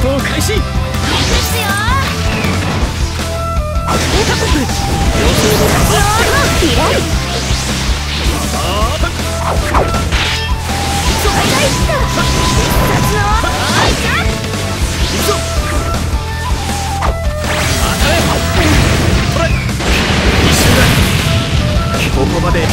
闘開始。いくっすよー。低加速。両方のカーブ。ここまで。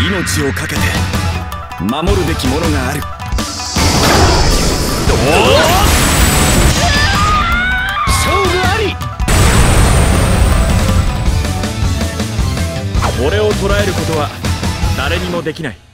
命をかけて守るべきものがある。どう俺を捕らえることは誰にもできない。